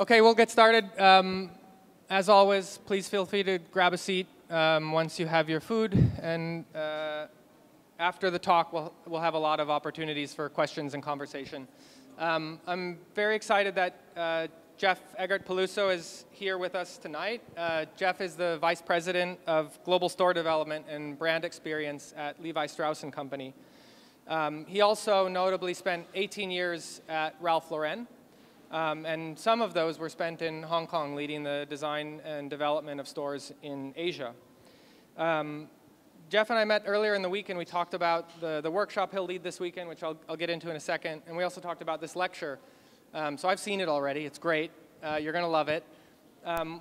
Okay, we'll get started. As always, please feel free to grab a seat once you have your food. And after the talk, we'll have a lot of opportunities for questions and conversation. I'm very excited that Jeff Eggert Peluso is here with us tonight. Jeff is the Vice President of Global Store Development and Brand Experience at Levi Strauss & Company. He also notably spent 18 years at Ralph Lauren, and some of those were spent in Hong Kong, leading the design and development of stores in Asia. Jeff and I met earlier in the week, and we talked about the workshop he'll lead this weekend, which I'll get into in a second, and we also talked about this lecture. So I've seen it already. It's great. You're going to love it.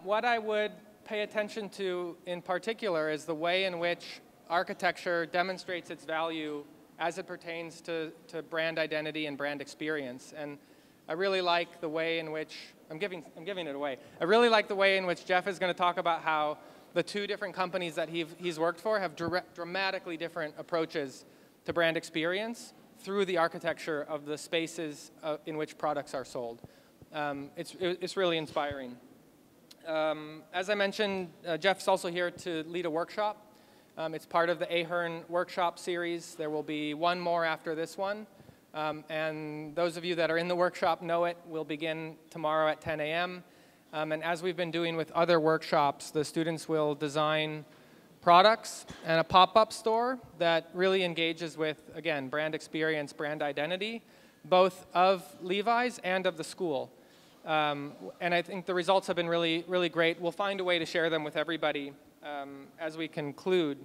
What I would pay attention to in particular is the way in which architecture demonstrates its value as it pertains to brand identity and brand experience. And I really like the way in which, I'm giving it away. I really like the way in which Jeff is going to talk about how the two different companies that he's worked for have dramatically different approaches to brand experience through the architecture of the spaces in which products are sold. It's really inspiring. As I mentioned, Jeff's also here to lead a workshop. It's part of the Ahern workshop series. There will be one more after this one. And those of you that are in the workshop know it. We'll begin tomorrow at 10 a.m. And as we've been doing with other workshops, the students will design products and a pop-up store that really engages with, again, brand experience, brand identity, both of Levi's and of the school. And I think the results have been really, really great. We'll find a way to share them with everybody as we conclude.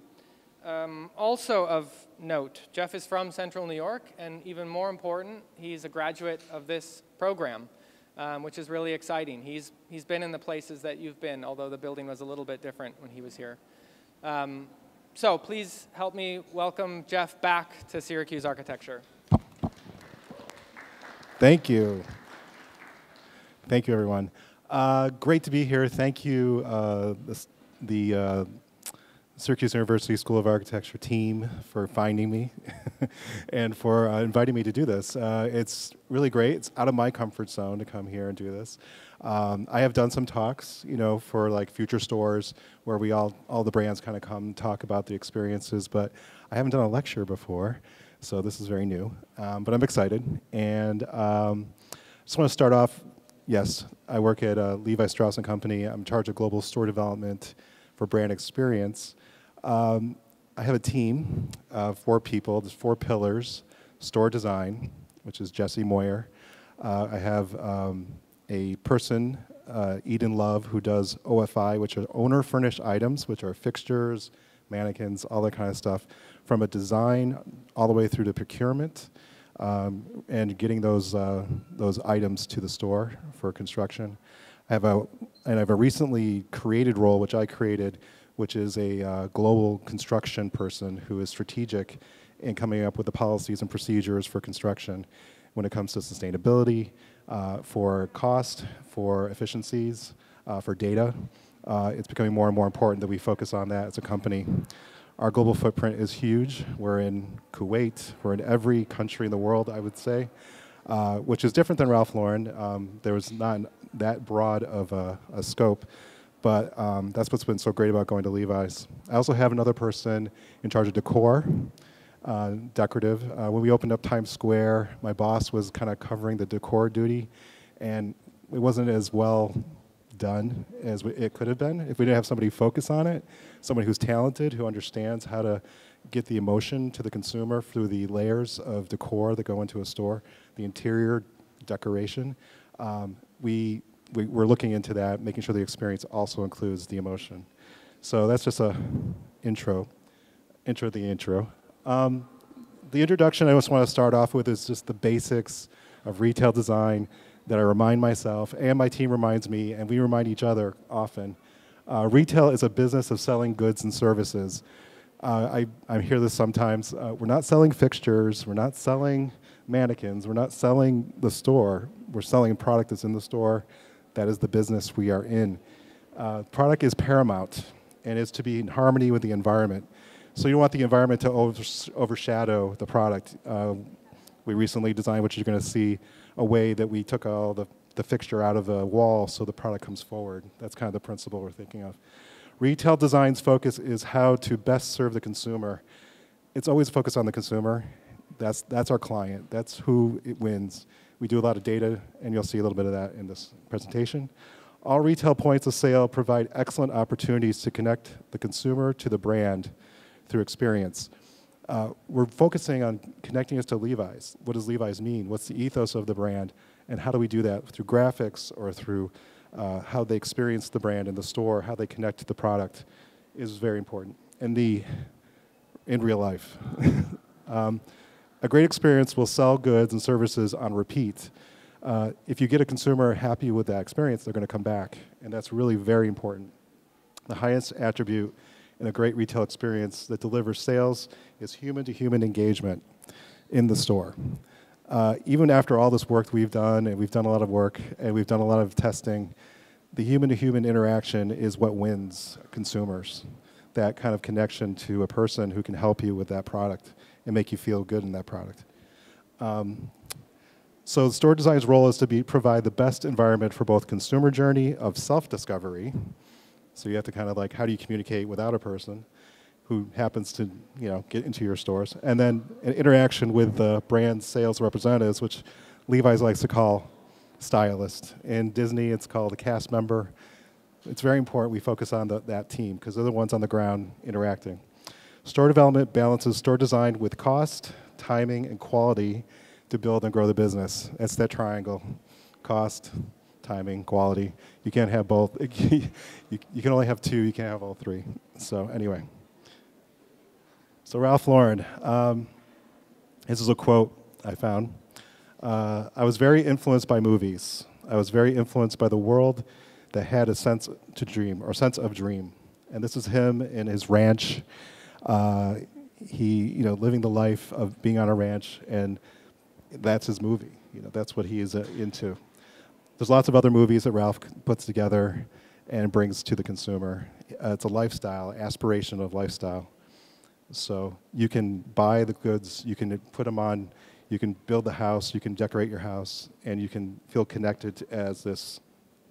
Also of note, Jeff is from Central New York, and even more important, he's a graduate of this program. Which is really exciting. He's been in the places that you've been, although the building was a little bit different when he was here. So please help me welcome Jeff back to Syracuse Architecture. Thank you. Thank you, everyone. Great to be here. Thank you, the Syracuse University School of Architecture team, for finding me and for inviting me to do this. It's really great. It's out of my comfort zone to come here and do this. I have done some talks, you know, for like future stores where we all the brands kind of come talk about the experiences, but I haven't done a lecture before, so this is very new. But I'm excited, and just want to start off. Yes, I work at Levi Strauss & Company. I'm in charge of global store development for brand experience. I have a team of four people. There's four pillars: store design, which is Jesse Moyer. I have a person, Eden Love, who does OFI, which are owner furnished items, which are fixtures, mannequins, all that kind of stuff, from a design all the way through to procurement, and getting those items to the store for construction. I have a recently created role, which I created, which is a global construction person who is strategic in coming up with the policies and procedures for construction when it comes to sustainability, for cost, for efficiencies, for data. It's becoming more and more important that we focus on that as a company. Our global footprint is huge. We're in Kuwait. We're in every country in the world, I would say, which is different than Ralph Lauren. There was not that broad of a scope, but that's what's been so great about going to Levi's. I also have another person in charge of decor, decorative. When we opened up Times Square, my boss was kind of covering the decor duty, and it wasn't as well done as it could have been if we didn't have somebody focus on it, somebody who's talented, who understands how to get the emotion to the consumer through the layers of decor that go into a store, the interior decoration. We're looking into that, making sure the experience also includes the emotion. So that's just a intro to the intro. The introduction I just want to start off with is just the basics of retail design that I remind myself, and my team reminds me, and we remind each other often. Retail is a business of selling goods and services. I hear this sometimes. We're not selling fixtures. We're not selling mannequins. We're not selling the store. We're selling a product that's in the store. That is the business we are in. Product is paramount, and it's to be in harmony with the environment. So you don't want the environment to overshadow the product. We recently designed, which you're going to see, a way that we took all the the fixture out of the wall so the product comes forward. That's kind of the principle we're thinking of. Retail design's focus is how to best serve the consumer. It's always focused on the consumer. That's our client. That's who it wins. We do a lot of data, and you'll see a little bit of that in this presentation. All retail points of sale provide excellent opportunities to connect the consumer to the brand through experience. We're focusing on connecting us to Levi's. What does Levi's mean? What's the ethos of the brand? And how do we do that? Through graphics or through how they experience the brand in the store, how they connect to the product is very important. And in real life. A great experience will sell goods and services on repeat. If you get a consumer happy with that experience, they're going to come back. And that's really very important. The highest attribute in a great retail experience that delivers sales is human-to-human engagement in the store. Even after all this work we've done, and we've done a lot of work, and we've done a lot of testing, the human-to-human interaction is what wins consumers. That kind of connection to a person who can help you with that product and make you feel good in that product. So the store design's role is to provide the best environment for both consumer journey of self-discovery, so you have to kind of like, how do you communicate without a person who happens to, you know, get into your stores, and then an interaction with the brand sales representatives, which Levi's likes to call stylist. In Disney, it's called a cast member. It's very important we focus on that team, because they're the ones on the ground interacting. Store development balances store design with cost, timing, and quality to build and grow the business. That's that triangle, cost, timing, quality. You can't have both. You can only have two. You can't have all three. So anyway. So Ralph Lauren, this is a quote I found. I was very influenced by movies. I was very influenced by the world that had a sense to dream, or sense of dream. And this is him in his ranch. He, you know, living the life of being on a ranch, and that's his movie. You know, that's what he is into. There's lots of other movies that Ralph puts together and brings to the consumer. It's a lifestyle, aspiration of lifestyle. So you can buy the goods, you can put them on, you can build the house, you can decorate your house, and you can feel connected as this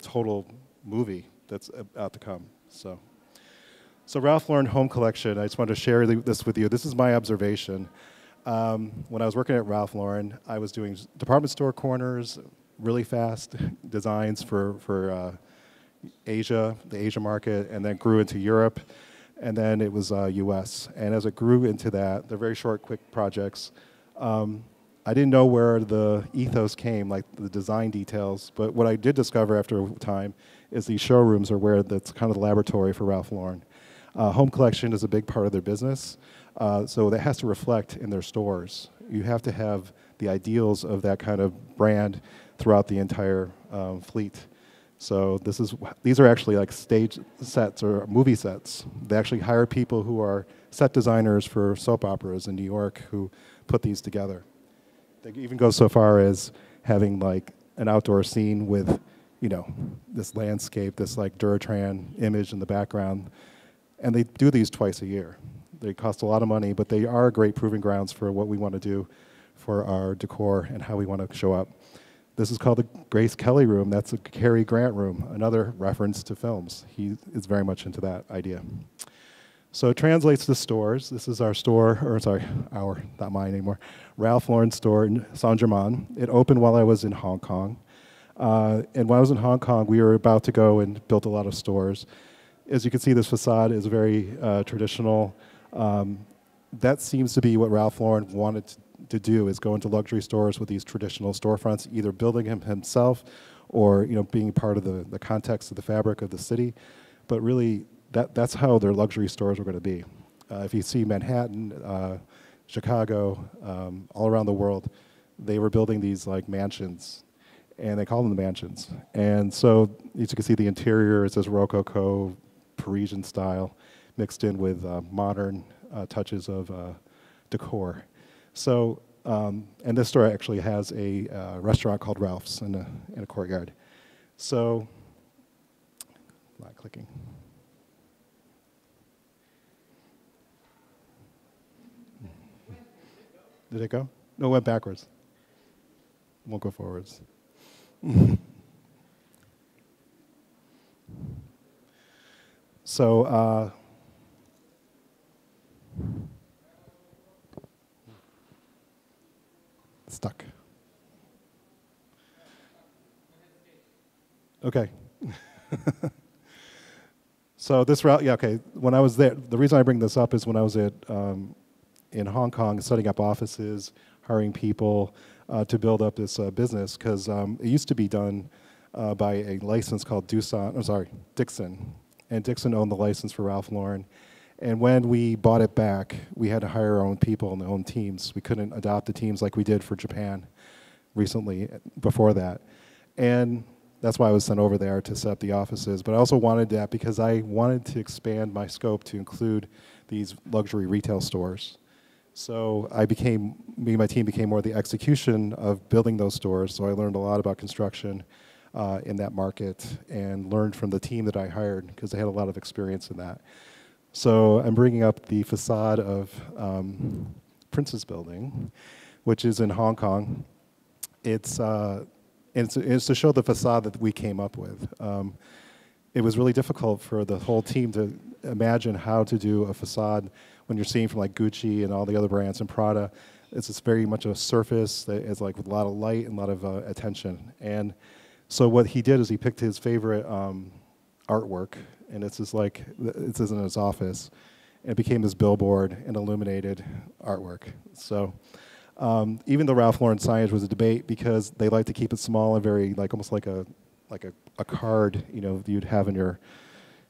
total movie that's about to come. So Ralph Lauren Home Collection, I just wanted to share this with you. This is my observation. When I was working at Ralph Lauren, I was doing department store corners, really fast designs for Asia, the Asia market, and then grew into Europe, and then it was US. And as it grew into that, they're very short, quick projects. I didn't know where the ethos came, like the design details, but what I did discover after time is these showrooms are where that's kind of the laboratory for Ralph Lauren. Home collection is a big part of their business, so that has to reflect in their stores. You have to have the ideals of that kind of brand throughout the entire fleet. So these are actually like stage sets or movie sets. They actually hire people who are set designers for soap operas in New York who put these together. They even go so far as having like an outdoor scene with, you know, this landscape, this like Duratran image in the background. And they do these twice a year. They cost a lot of money, but they are great proving grounds for what we want to do for our decor and how we want to show up. This is called the Grace Kelly room. That's a Cary Grant room, another reference to films. He is very much into that idea. So it translates to stores. This is our store, or sorry, our, not mine anymore, Ralph Lauren store in Saint-Germain. It opened while I was in Hong Kong. And when I was in Hong Kong, we were about to go and built a lot of stores. As you can see, this facade is very traditional. That seems to be what Ralph Lauren wanted to do, is go into luxury stores with these traditional storefronts, either building him himself or, you know, being part of the context of the fabric of the city. But really, that's how their luxury stores were going to be. If you see Manhattan, Chicago, all around the world, they were building these like mansions, and they called them the mansions. And so, as you can see, the interior is this Rococo, Parisian style, mixed in with modern touches of decor. So, and this store actually has a restaurant called Ralph's in a courtyard. So, not clicking. Did it go? No, it went backwards. Won't go forwards. So stuck. Okay. So this route, yeah, okay. When I was there, the reason I bring this up is when I was at in Hong Kong, setting up offices, hiring people to build up this business, because it used to be done by a license called Dixon, and Dixon owned the license for Ralph Lauren. And when we bought it back, we had to hire our own people and our own teams. We couldn't adopt the teams like we did for Japan recently before that. And that's why I was sent over there to set up the offices. But I also wanted that because I wanted to expand my scope to include these luxury retail stores. So I became, me and my team became more the execution of building those stores. So I learned a lot about construction in that market and learned from the team that I hired because they had a lot of experience in that. So I'm bringing up the facade of Prince's Building, which is in Hong Kong. It's to show the facade that we came up with. It was really difficult for the whole team to imagine how to do a facade when you're seeing from like Gucci and all the other brands and Prada. It's just very much a surface that is like with a lot of light and a lot of attention. And so what he did is he picked his favorite artwork, and it's just like, this is in his office. And it became this billboard and illuminated artwork. So even though Ralph Lauren signage was a debate because they like to keep it small and very, like almost like a card, you know, you'd have in your,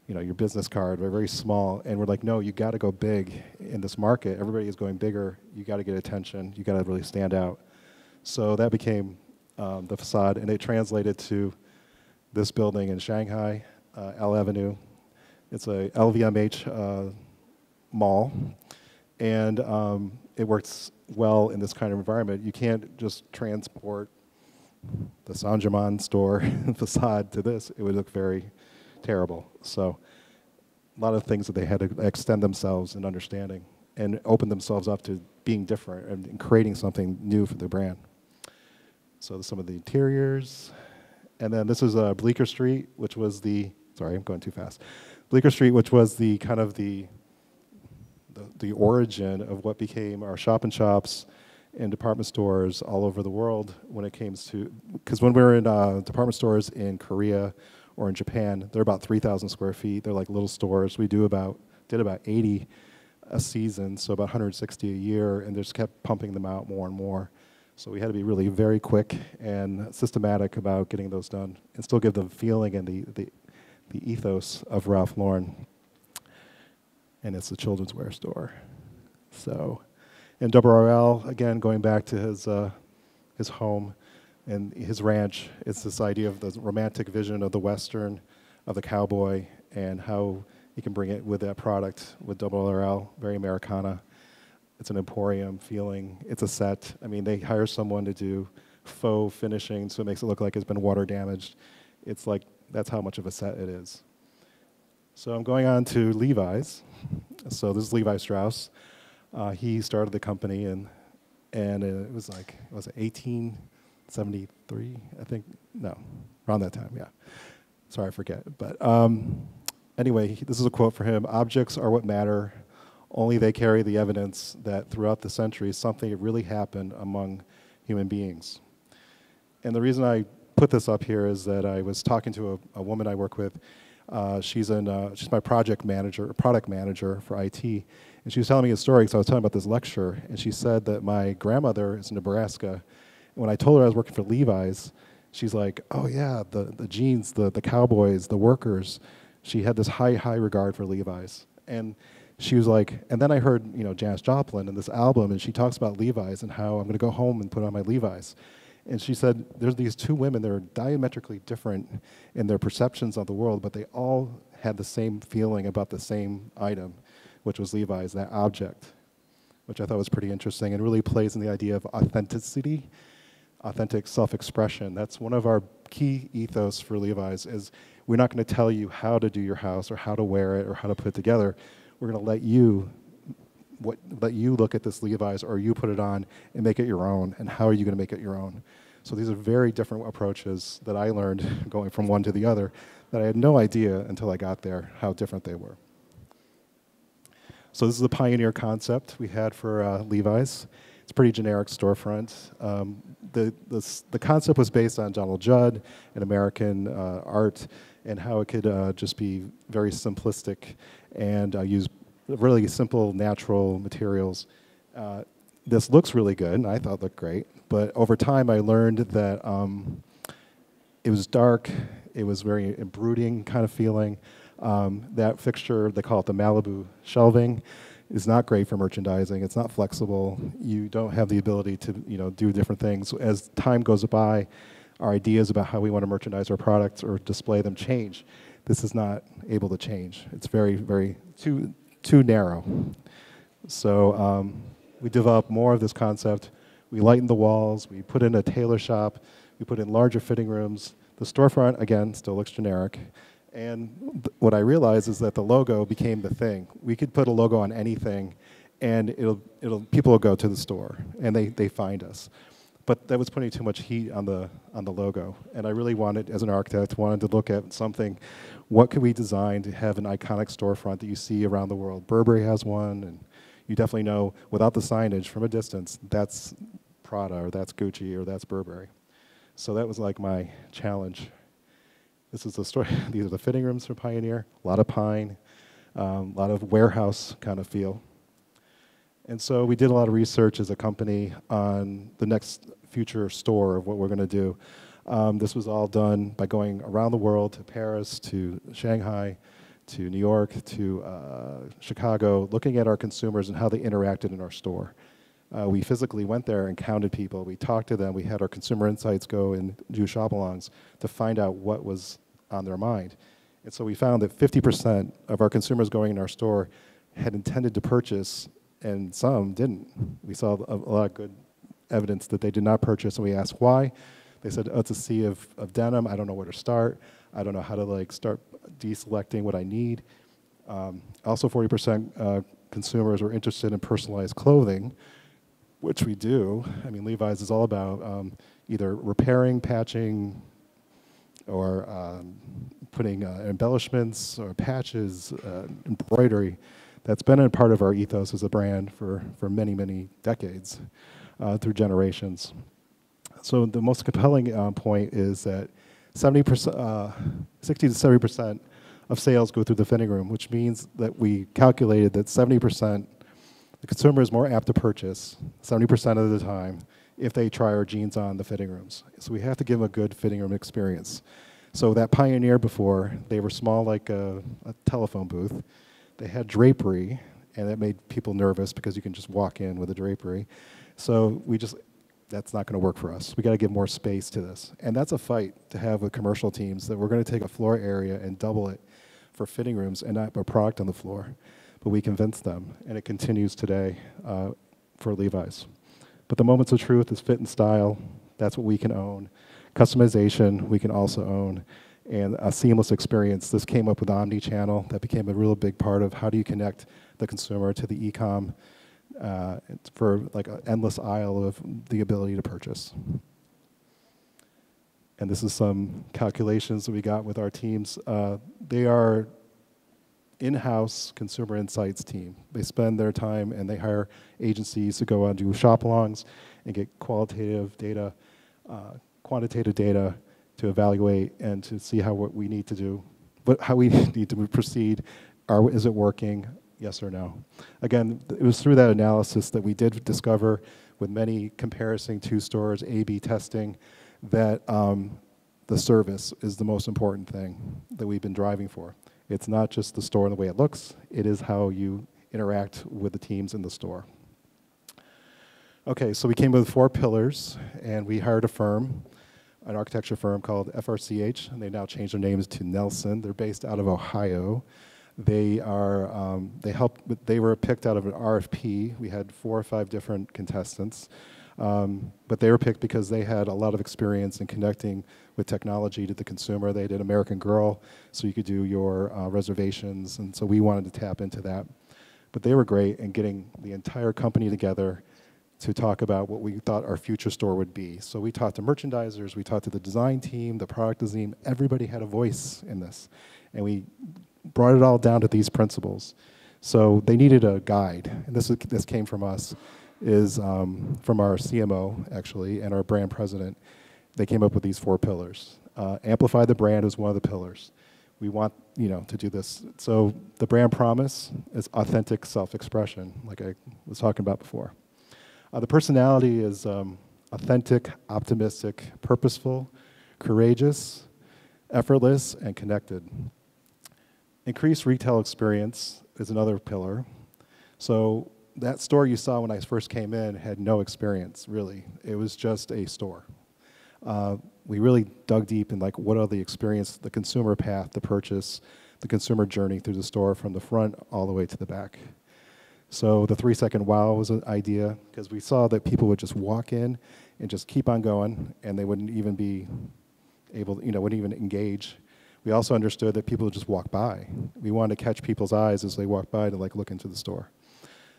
you know, your business card, but very small. And we're like, no, you got to go big in this market. Everybody is going bigger. You got to get attention. You got to really stand out. So that became the facade, and it translated to this building in Shanghai, L Avenue. It's a LVMH mall, and it works well in this kind of environment. You can't just transport the Saint Germain store facade to this. It would look very terrible. So a lot of things that they had to extend themselves in understanding and open themselves up to being different and creating something new for the brand. So some of the interiors. And then this is Bleecker Street, which was the, sorry, I'm going too fast. Bleecker Street, which was the kind of the origin of what became our shop-in-shops and department stores all over the world when it came to, because when we were in department stores in Korea or in Japan, they're about 3,000 square feet. They're like little stores. We did about 80 a season, so about 160 a year, and they just kept pumping them out more and more. So we had to be really very quick and systematic about getting those done and still give the feeling and the ethos of Ralph Lauren. And it's a children's wear store. So, and Double RL, again, going back to his home and his ranch, it's this idea of the romantic vision of the Western, of the cowboy, and how you can bring it with that product, with Double RL, very Americana. It's an emporium feeling. It's a set. I mean, they hire someone to do faux finishing, so it makes it look like it's been water damaged. It's like, that's how much of a set it is. So I'm going on to Levi's. So this is Levi Strauss. He started the company, and it was like, was it 1873, I think? No, around that time, yeah. Sorry, I forget. But anyway, this is a quote for him. "Objects are what matter. Only they carry the evidence that throughout the centuries, something really happened among human beings." And the reason I put this up here is that I was talking to a woman I work with. She's my product manager for IT, and she was telling me a story because I was talking about this lecture, and she said that my grandmother is in Nebraska, and when I told her I was working for Levi's, she's like, oh yeah, the jeans, the cowboys, the workers. She had this high regard for Levi's. And she was like, and then I heard, you know, Janis Joplin and this album, and she talks about Levi's and how I'm going to go home and put on my Levi's. And she said, there's these two women that are diametrically different in their perceptions of the world, but they all had the same feeling about the same item, which was Levi's, that object, which I thought was pretty interesting and really plays in the idea of authenticity, authentic self-expression. That's one of our key ethos for Levi's is we're not going to tell you how to do your house or how to wear it or how to put it together. We're going to let you look at this Levi's, or you put it on and make it your own, and how are you going to make it your own? So these are very different approaches that I learned going from one to the other that I had no idea until I got there how different they were. So this is the pioneer concept we had for Levi's. It's a pretty generic storefront. The concept was based on Donald Judd and American art and how it could just be very simplistic and use really simple natural materials. This looks really good, and I thought it looked great. But over time, I learned that it was dark, it was very brooding kind of feeling. That fixture, they call it the Malibu shelving, is not great for merchandising. It's not flexible. You don't have the ability to, you know, do different things. As time goes by, our ideas about how we want to merchandise our products or display them change. This is not able to change. It's very, very too narrow. So we developed more of this concept. We lightened the walls. We put in a tailor shop. We put in larger fitting rooms. The storefront, again, still looks generic. And what I realized is that the logo became the thing. We could put a logo on anything, and people will go to the store, and they find us. But that was putting too much heat on the logo. And I really wanted, as an architect, wanted to look at something. What could we design to have an iconic storefront that you see around the world? Burberry has one, and you definitely know, without the signage from a distance, that's Prada, or that's Gucci, or that's Burberry. So that was like my challenge. This is the story. These are the fitting rooms for Pioneer. A lot of pine, a lot of warehouse kind of feel. And so we did a lot of research as a company on the next future store of what we're going to do. This was all done by going around the world, to Paris, to Shanghai, to New York, to Chicago, looking at our consumers and how they interacted in our store. We physically went there and counted people. We talked to them. We had our consumer insights go and do shop-alongs to find out what was on their mind. And so we found that 50% of our consumers going in our store had intended to purchase, and some didn't. We saw a lot of good evidence that they did not purchase, and we asked why. They said, oh, it's a sea of denim. I don't know where to start. I don't know how to like start deselecting what I need. Also 40% consumers were interested in personalized clothing, which we do. I mean, Levi's is all about either repairing, patching, or putting embellishments or patches, embroidery. That's been a part of our ethos as a brand for many, many decades, through generations. So the most compelling point is that 60 to 70% of sales go through the fitting room, which means that we calculated that 70%, the consumer is more apt to purchase 70% of the time if they try our jeans on the fitting rooms. So we have to give them a good fitting room experience. So that Pioneer before, they were small like a telephone booth. They had drapery, and that made people nervous because you can just walk in with a drapery. So we just, that's not going to work for us. We got to give more space to this. And that's a fight to have with commercial teams, that we're going to take a floor area and double it for fitting rooms and not put product on the floor. But we convinced them, and it continues today for Levi's. But the moments of truth is fit and style. That's what we can own. Customization, we can also own. And a seamless experience. This came up with omni-channel. That became a real big part of how do you connect the consumer to the e-com for like an endless aisle of the ability to purchase. And this is some calculations that we got with our teams. They are in-house consumer insights team. They spend their time and they hire agencies to go out and do shop-alongs and get qualitative data, quantitative data to evaluate and to see how what we need to do, but how we need to proceed. Is it working? Yes or no? Again, it was through that analysis that we did discover, with many comparison to stores, A/B testing, that the service is the most important thing that we've been driving for. It's not just the store and the way it looks, it is how you interact with the teams in the store. Okay, so we came with 4 pillars, and we hired a firm, an architecture firm called FRCH, and they now changed their names to Nelson. They're based out of Ohio. They are, they were picked out of an RFP. We had 4 or 5 different contestants, but they were picked because they had a lot of experience in connecting with technology to the consumer. They did American Girl, so you could do your reservations, and so we wanted to tap into that. But they were great in getting the entire company together, to talk about what we thought our future store would be. So we talked to merchandisers, we talked to the design team, the product team, everybody had a voice in this. And we brought it all down to these principles. So they needed a guide, and this came from us, is from our CMO, actually, and our brand president. They came up with these four pillars. Amplify the brand is one of the pillars. We want, you know, to do this. So the brand promise is authentic self-expression, like I was talking about before. The personality is authentic, optimistic, purposeful, courageous, effortless, and connected. Increased retail experience is another pillar. So that store you saw when I first came in had no experience, really. It was just a store. We really dug deep in like what are the experience, the consumer path to purchase, the consumer journey through the store from the front all the way to the back. So the 3-second wow was an idea because we saw that people would just walk in and just keep on going and they wouldn't even be able, you know, wouldn't even engage. We also understood that people would just walk by. We wanted to catch people's eyes as they walked by to like look into the store.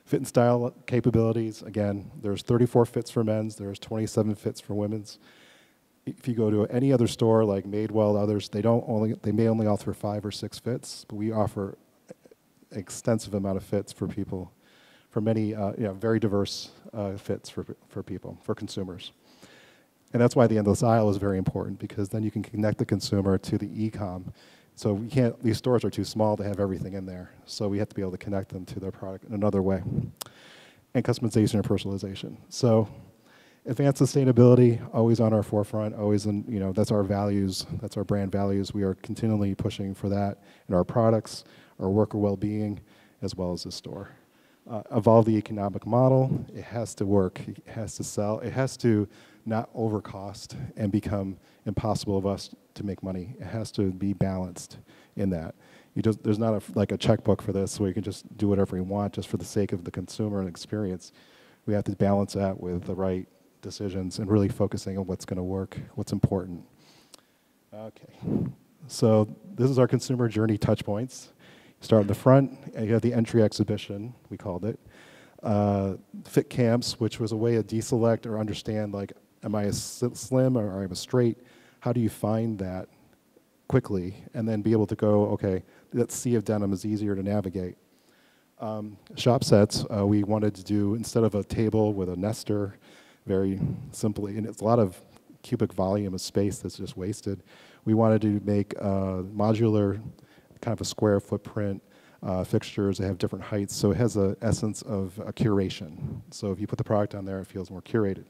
Fit and style capabilities, again, there's 34 fits for men's, there's 27 fits for women's. If you go to any other store like Madewell, others, they may only offer 5 or 6 fits, but we offer an extensive amount of fits for people, for many, you know, very diverse fits for people, for consumers. And that's why the endless aisle is very important, because then you can connect the consumer to the e-com. So we can't, these stores are too small to have everything in there, so we have to be able to connect them to their product in another way. And customization and personalization. So advanced sustainability, always on our forefront, always in, you know, that's our values, that's our brand values. We are continually pushing for that in our products, our worker well-being, as well as the store. Evolve the economic model, it has to work, it has to sell, it has to not overcost and become impossible of us to make money. It has to be balanced in that. You just, there's not like a checkbook for this where you can just do whatever you want just for the sake of the consumer and experience. We have to balance that with the right decisions and really focusing on what's going to work, what's important. Okay, so this is our consumer journey touch points. You start at the front, and you have the entry exhibition, we called it. Fit camps, which was a way to deselect or understand, like, am I a slim or am I straight? How do you find that quickly? And then be able to go, okay, that sea of denim is easier to navigate. Shop sets, we wanted to do, instead of a table with a nester, very simply, and it's a lot of cubic volume of space that's just wasted. We wanted to make modular, kind of a square footprint fixtures that have different heights, so it has an essence of a curation. So if you put the product on there, it feels more curated.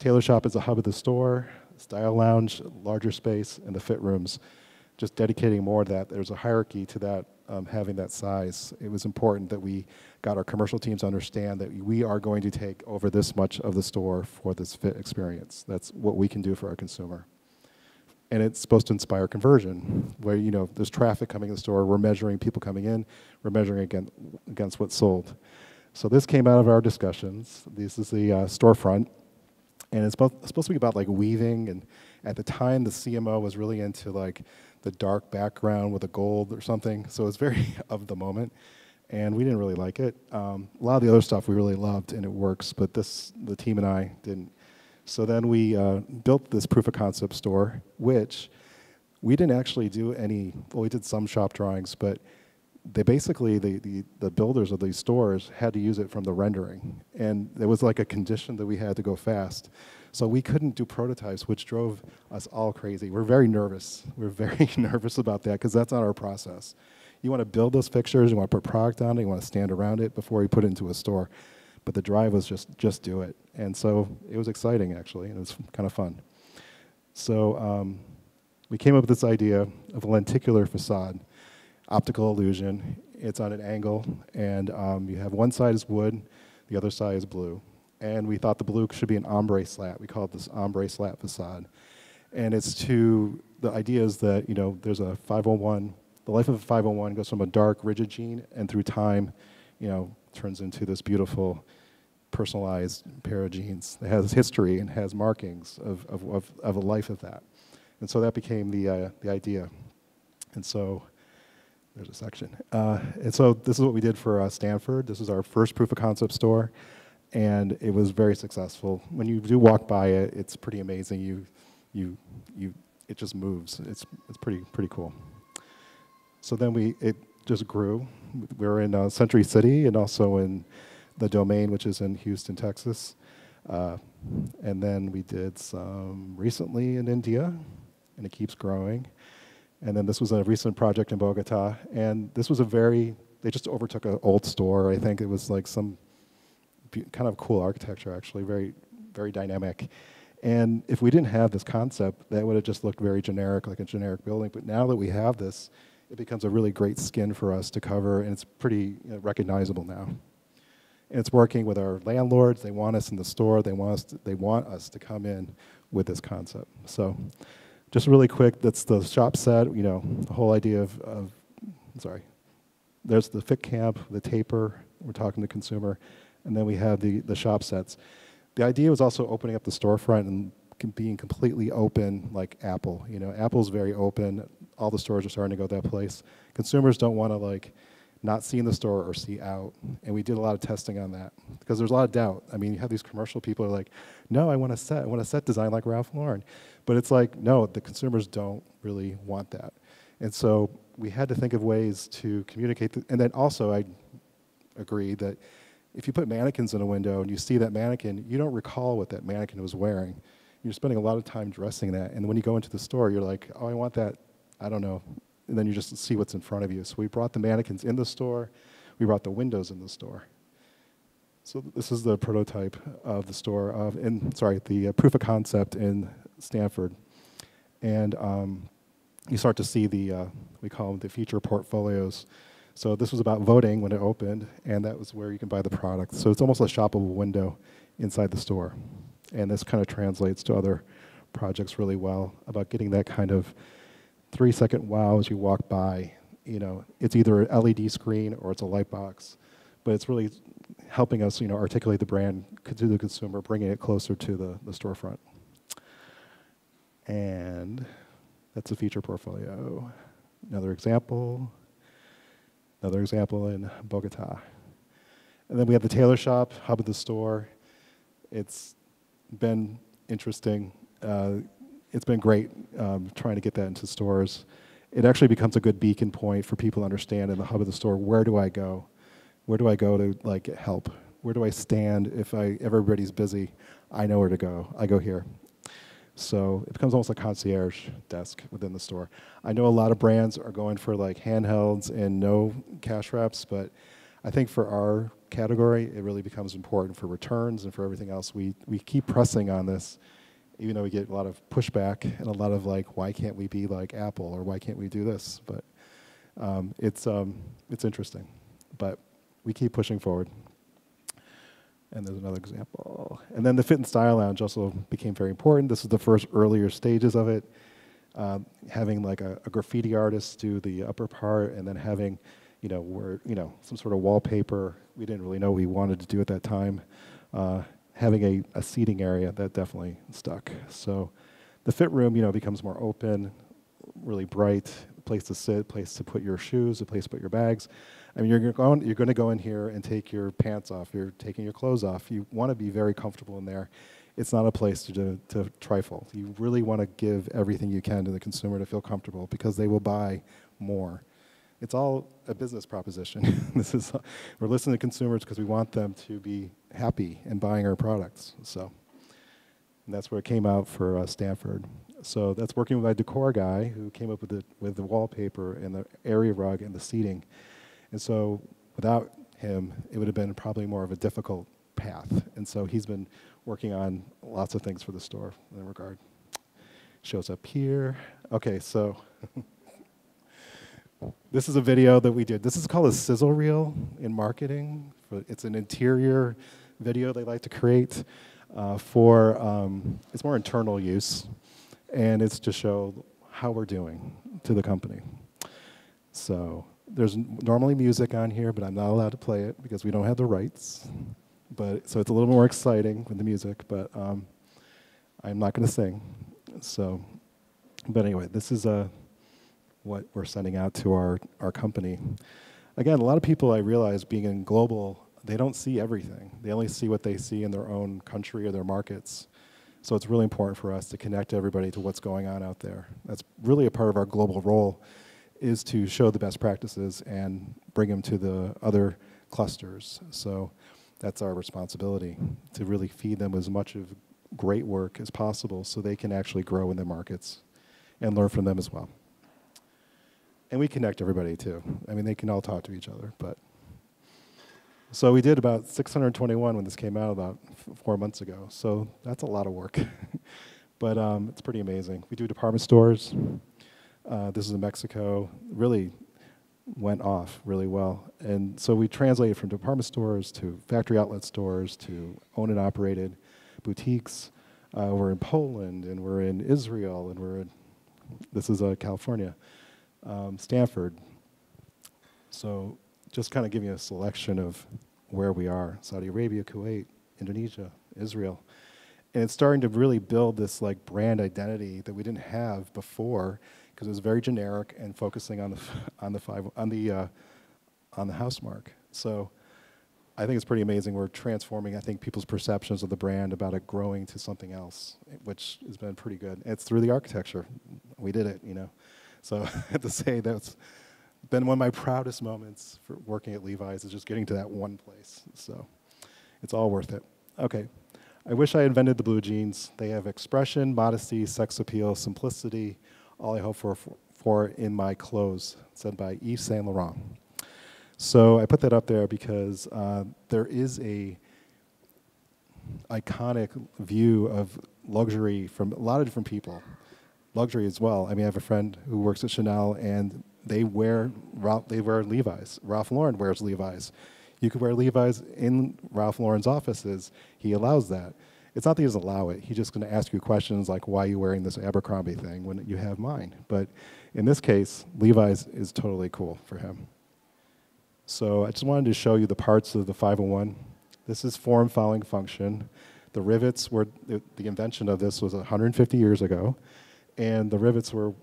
Tailor shop is a hub of the store, style lounge, larger space, and the fit rooms. Just dedicating more to that, there's a hierarchy to that, having that size. It was important that we got our commercial teams to understand that we are going to take over this much of the store for this fit experience. That's what we can do for our consumer. And it's supposed to inspire conversion, where, you know, there's traffic coming in the store, we're measuring people coming in, we're measuring against what's sold. So this came out of our discussions. This is the storefront, and it's supposed to be about like weaving, and at the time the CMO was really into like the dark background with a gold or something, so it's very of the moment, and we didn't really like it. A lot of the other stuff we really loved and it works, but this, the team and I didn't. So then we built this proof of concept store, which we didn't actually do any, well, we did some shop drawings, but they basically, the builders of these stores had to use it from the rendering, and there was like a condition that we had to go fast. So we couldn't do prototypes, which drove us all crazy. We're very nervous. We're very nervous about that, because that's not our process. You want to build those pictures, you want to put product on it, you want to stand around it before you put it into a store. But the drive was just do it. And so it was exciting, actually, and it was kind of fun. So we came up with this idea of a lenticular facade, optical illusion. It's on an angle, and you have one side is wood, the other side is blue. And we thought the blue should be an ombre slat. We call it this ombre slat facade. And it's to, the idea is that, you know, there's a 501, the life of a 501 goes from a dark, rigid jean, and through time, you know, turns into this beautiful, personalized pair of jeans that has history and has markings of a life of that. And so that became the idea. And so, there's a section. And so this is what we did for Stanford. This is our first proof of concept store. and it was very successful. When you do walk by it, it's pretty amazing. It just moves. It's pretty cool. So then it just grew. We were in Century City and also in the Domain, which is in Houston, Texas. And then we did some recently in India, and it keeps growing. And then this was a recent project in Bogota, and this was they just overtook an old store. I think it was like some kind of cool architecture, actually, very, very dynamic. And if we didn't have this concept, that would have just looked very generic, like a generic building. But now that we have this, it becomes a really great skin for us to cover, and it's pretty recognizable now. And it's working with our landlords. They want us in the store. They want us to come in with this concept. So just really quick, that's the shop set, you know, the whole idea of sorry. There's the fit camp, the taper, we're talking to consumer, and then we have the shop sets. The idea was also opening up the storefront and being completely open, like Apple. You know, Apple's very open. All the stores are starting to go that place. Consumers don't want to like not see in the store or see out, and we did a lot of testing on that because there's a lot of doubt. I mean, you have these commercial people who are like, no, I want a set design like Ralph Lauren. But it's like, no, the consumers don't really want that. And so we had to think of ways to communicate. And then also I agree that if you put mannequins in a window and you see that mannequin, you don't recall what that mannequin was wearing. You're spending a lot of time dressing that. And when you go into the store, you're like, oh, I want that. I don't know. And then you just see what's in front of you. So we brought the mannequins in the store. We brought the windows in the store. So this is the prototype of the store, the proof of concept in Stanford. And you start to see we call them the feature portfolios. So this was about voting when it opened, and that was where you can buy the product. So it's almost a shoppable window inside the store. And this kind of translates to other projects really well about getting that kind of 3-second wow as you walk by. You know, it's either an LED screen or it's a light box, but it's really helping us, you know, articulate the brand to the consumer, bringing it closer to the storefront. And that's a feature portfolio. Another example in Bogota. And then we have the tailor shop, hub of the store. It's been interesting. It's been great trying to get that into stores. It actually becomes a good beacon point for people to understand in the hub of the store, where do I go? Where do I go to like get help? Where do I stand if everybody's busy? I know where to go. I go here. So it becomes almost a concierge desk within the store. I know a lot of brands are going for like handhelds and no cash wraps, but I think for our category, it really becomes important for returns and for everything else. We keep pressing on this, even though we get a lot of pushback and a lot of like, why can't we be like Apple or why can't we do this? But it's interesting, but we keep pushing forward. And there's another example. And then the Fit and Style Lounge also became very important. This is the first earlier stages of it. Having like a graffiti artist do the upper part and then having, you know, some sort of wallpaper. We didn't really know what we wanted to do at that time. Having a seating area, that definitely stuck. So the fit room, you know, becomes more open, really bright, place to sit, place to put your shoes, a place to put your bags. I mean, you're going to go in here and take your pants off. You're taking your clothes off. You want to be very comfortable in there. It's not a place to trifle. You really want to give everything you can to the consumer to feel comfortable because they will buy more. It's all a business proposition. We're listening to consumers because we want them to be happy in buying our products. So, and that's where it came out for Stanford. So that's working with my decor guy who came up with the wallpaper and the area rug and the seating. And so without him, it would have been probably more of a difficult path. And so he's been working on lots of things for the store in that regard. Shows up here. Okay, so this is a video that we did. This is called a sizzle reel in marketing. It's an interior video they like to create it's more internal use. And it's to show how we're doing to the company. So there's normally music on here, but I'm not allowed to play it because we don't have the rights. But so it's a little more exciting with the music, but I'm not going to sing. So, but anyway, this is what we're sending out to our company. Again, a lot of people I realize being in global they don't see everything. They only see what they see in their own country or their markets. So it's really important for us to connect everybody to what's going on out there. That's really a part of our global role, is to show the best practices and bring them to the other clusters. So that's our responsibility, to really feed them as much of great work as possible so they can actually grow in their markets and learn from them as well. And we connect everybody too. I mean, they can all talk to each other, but. So we did about 621 when this came out about 4 months ago. So that's a lot of work, but it's pretty amazing. We do department stores. This is in Mexico. Really went off really well. And so we translated from department stores to factory outlet stores to owned and operated boutiques. We're in Poland, and we're in Israel, and we're in, this is California, Stanford. So just kind of giving you a selection of where we are: Saudi Arabia, Kuwait, Indonesia, Israel. And it's starting to really build this like brand identity that we didn't have before, because it was very generic and focusing on the house mark. So I think it's pretty amazing. We're transforming, I think, people's perceptions of the brand about it growing to something else, which has been pretty good. It's through the architecture. We did it, you know. So I have to say that's been one of my proudest moments for working at Levi's, is just getting to that one place. So it's all worth it. Okay, I wish I invented the blue jeans. They have expression, modesty, sex appeal, simplicity, all I hope for in my clothes, said by Yves Saint Laurent. So I put that up there because there is a iconic view of luxury from a lot of different people. Luxury as well. I mean, I have a friend who works at Chanel, and they wear Levi's. Ralph Lauren wears Levi's. You could wear Levi's in Ralph Lauren's offices. He allows that. It's not that he doesn't allow it. He's just going to ask you questions like, why are you wearing this Abercrombie thing when you have mine? But in this case, Levi's is totally cool for him. So I just wanted to show you the parts of the 501. This is form following function. The rivets were, the invention of this was 150 years ago. And the rivets were,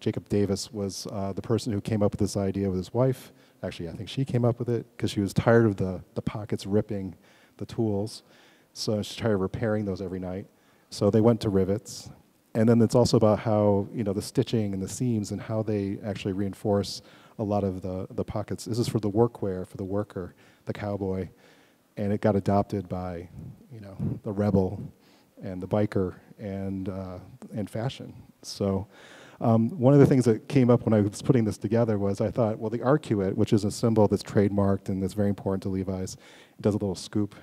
Jacob Davis was the person who came up with this idea with his wife. Actually, I think she came up with it because she was tired of the pockets ripping the tools. So she started repairing those every night. So they went to rivets. And then it's also about how, you know, the stitching and the seams and how they actually reinforce a lot of the pockets. This is for the workwear, for the worker, the cowboy. And it got adopted by, you know, the rebel and the biker and fashion. So one of the things that came up when I was putting this together was I thought, well, the arcuate, which is a symbol that's trademarked and that's very important to Levi's, it does a little scoop.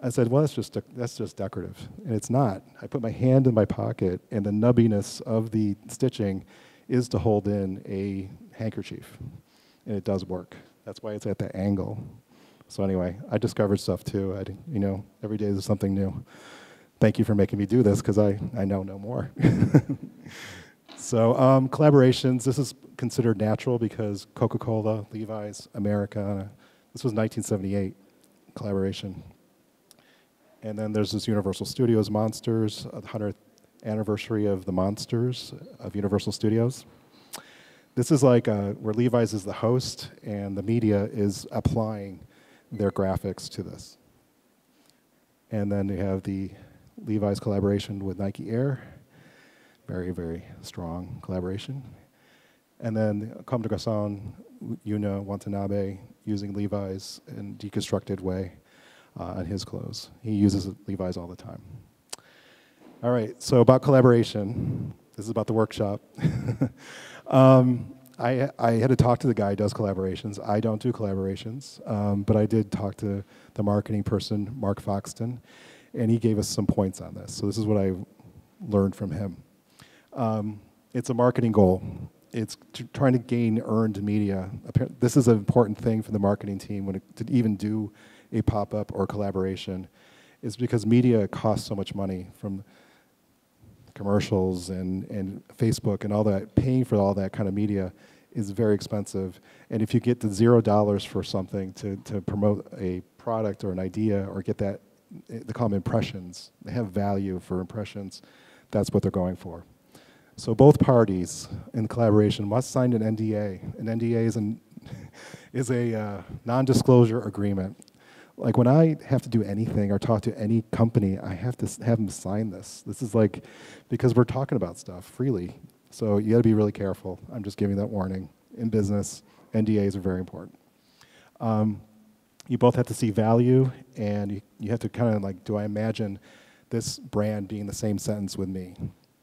I said, well, that's just decorative, and it's not. I put my hand in my pocket, and the nubbiness of the stitching is to hold in a handkerchief, and it does work. That's why it's at that angle. So anyway, I discovered stuff too. You know, every day there's something new. Thank you for making me do this, because I know no more. So collaborations, this is considered natural because Coca-Cola, Levi's, Americana. This was 1978 collaboration. And then there's this Universal Studios Monsters, the 100th anniversary of the Monsters of Universal Studios. This is like where Levi's is the host and the media is applying their graphics to this. And then you have the Levi's collaboration with Nike Air. Very, very strong collaboration. And then Comme des Garçons, Yuna Watanabe, using Levi's in a deconstructed way on his clothes. He uses Levi's all the time. All right, so about collaboration. This is about the workshop. I had to talk to the guy who does collaborations. I don't do collaborations, but I did talk to the marketing person, Mark Foxton, and he gave us some points on this. So this is what I learned from him. It's a marketing goal. It's trying to gain earned media. This is an important thing for the marketing team when to even do a pop-up or collaboration. It's because media costs so much money, from commercials and Facebook and all that. Paying for all that kind of media is very expensive. And if you get to $0 for something to promote a product or an idea or get that, they call them impressions. They have value for impressions. That's what they're going for. So both parties in collaboration must sign an NDA. An NDA is a non-disclosure agreement. Like when I have to do anything or talk to any company, I have to have them sign this. This is like, because we're talking about stuff freely. So you gotta be really careful. I'm just giving that warning. In business, NDAs are very important. You both have to see value, and you have to kind of like, do I imagine this brand being the same sentence with me?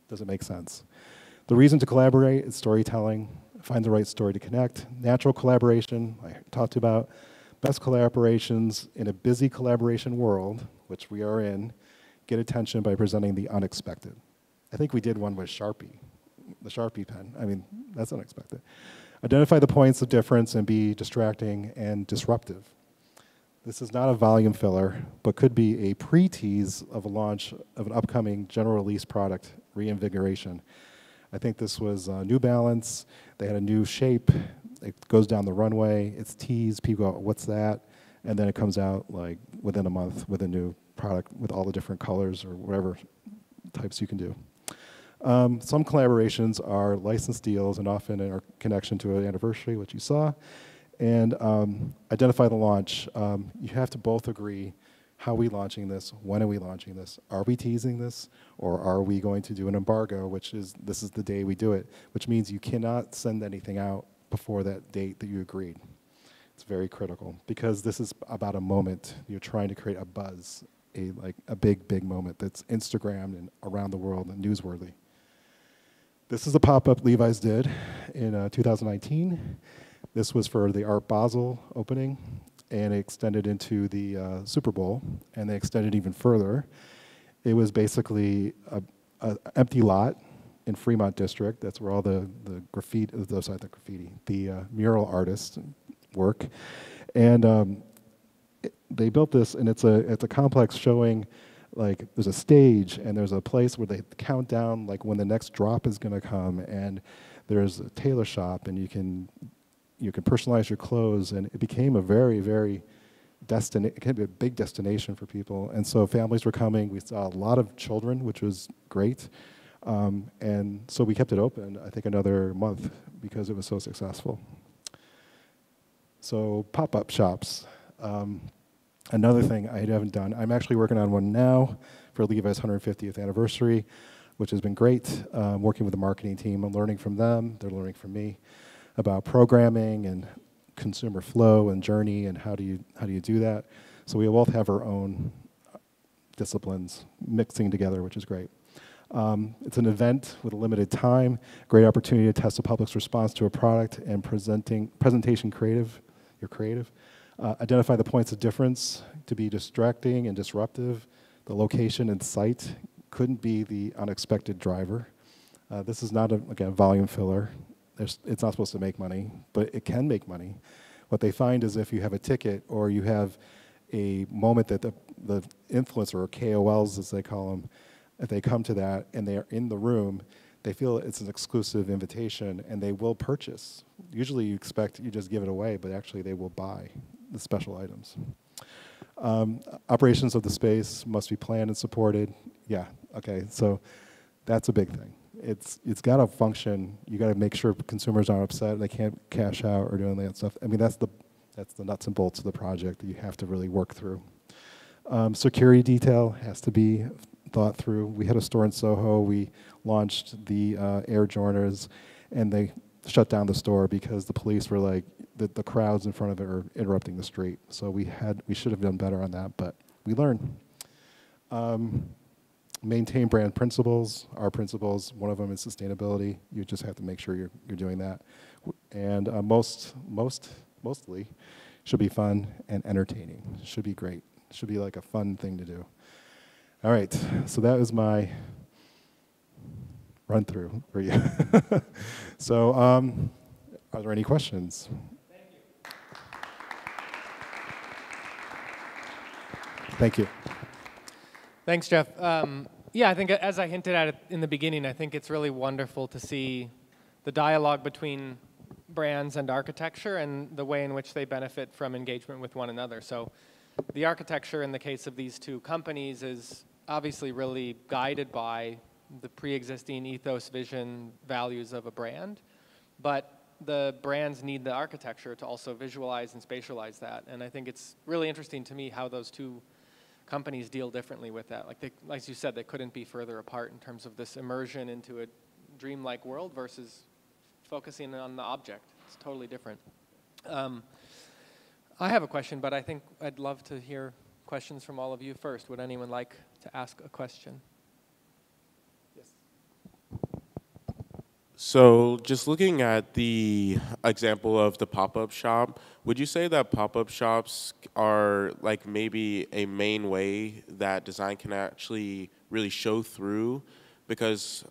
Does it make sense? The reason to collaborate is storytelling. Find the right story to connect. Natural collaboration, I talked about. Best collaborations in a busy collaboration world, which we are in, get attention by presenting the unexpected. I think we did one with Sharpie, the Sharpie pen. I mean, that's unexpected. Identify the points of difference and be distracting and disruptive. This is not a volume filler, but could be a pre-tease of a launch of an upcoming general release product, reinvigoration. I think this was New Balance. They had a new shape. It goes down the runway. It's teased. People go, what's that? And then it comes out like within a month with a new product with all the different colors or whatever types you can do. Some collaborations are license deals and often are connection to an anniversary, which you saw. And identify the launch. You have to both agree, how are we launching this? When are we launching this? Are we teasing this? Or are we going to do an embargo, which is this is the day we do it, which means you cannot send anything out before that date that you agreed. It's very critical because this is about a moment. You're trying to create a buzz, a big, big moment that's Instagrammed and around the world and newsworthy. This is a pop-up Levi's did in 2019. This was for the Art Basel opening, and it extended into the Super Bowl, and they extended even further. It was basically an empty lot in Fremont District. That's where all the mural artists work. And they built this, and it's a complex showing, like there's a stage, and there's a place where they count down like when the next drop is gonna come, and there's a tailor shop, and you can personalize your clothes, and it became a very, very it can be a big destination for people. And so families were coming. We saw a lot of children, which was great. And so we kept it open, I think, another month because it was so successful. So pop-up shops. Another thing I haven't done, I'm actually working on one now for Levi's 150th anniversary, which has been great. Working with the marketing team, I'm learning from them. They're learning from me about programming and consumer flow and journey and how do you do that. So we both have our own disciplines mixing together, which is great. It's an event with a limited time, great opportunity to test the public's response to a product and presentation creative, you're creative. Identify the points of difference to be distracting and disruptive. The location and site couldn't be the unexpected driver. This is not, again, a volume filler. It's not supposed to make money, but it can make money. What they find is if you have a ticket or you have a moment that the influencer, or KOLs as they call them, if they come to that and they are in the room, they feel it's an exclusive invitation and they will purchase. Usually you expect you just give it away, but actually they will buy the special items. Operations of the space must be planned and supported. Yeah, okay, so that's a big thing. It's got to function. You got to make sure consumers aren't upset. They can't cash out or do any of that stuff. I mean, that's the nuts and bolts of the project that you have to really work through. Security detail has to be thought through. We had a store in Soho. We launched the Air Jordans, and they shut down the store because the police were like, the crowds in front of it are interrupting the street. So we should have done better on that, but we learned. Maintain brand principles, our principles. One of them is sustainability. You just have to make sure you're doing that. And mostly should be fun and entertaining. Should be great. Should be like a fun thing to do. All right, so that was my run through for you. So are there any questions? Thank you. Thanks, Jeff. Yeah, I think as I hinted at it in the beginning, I think it's really wonderful to see the dialogue between brands and architecture and the way in which they benefit from engagement with one another. So the architecture in the case of these two companies is obviously really guided by the pre-existing ethos, vision, values of a brand. But the brands need the architecture to also visualize and spatialize that. And I think it's really interesting to me how those two companies deal differently with that. Like, like you said, they couldn't be further apart in terms of this immersion into a dreamlike world versus focusing on the object. It's totally different. I have a question, but I think I'd love to hear questions from all of you first. Would anyone like to ask a question? So just looking at the example of the pop-up shop, would you say that pop-up shops are like maybe a main way that design can actually really show through? Because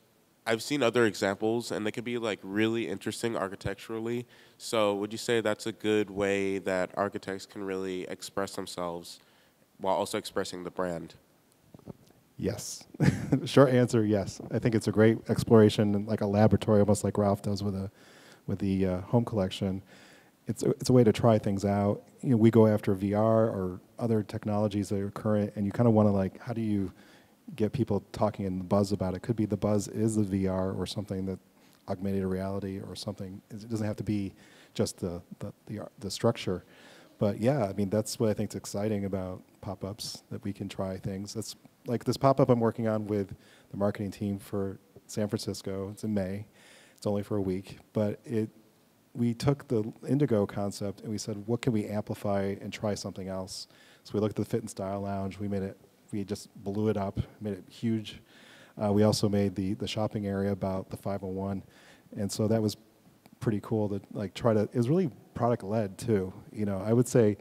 I've seen other examples and they could be like really interesting architecturally. So would you say that's a good way that architects can really express themselves while also expressing the brand? Yes. Short answer, yes. I think it's a great exploration, and like a laboratory, almost like Ralph does with the home collection. It's a way to try things out. You know, we go after VR or other technologies that are current, and you kind of want to, like, how do you get people talking in the buzz about it? Could be the buzz is the VR or something, that augmented reality or something. It doesn't have to be just the structure. But yeah, I mean, that's what I think is exciting about pop-ups, that we can try things. That's like this pop-up I'm working on with the marketing team for San Francisco. It's in May. It's only for a week. But we took the Indigo concept and we said, what can we amplify and try something else? So we looked at the Fit and Style Lounge. We made it, we just blew it up, made it huge. We also made the shopping area about the 501. And so that was pretty cool to like try to, it was really product-led too. You know, I would say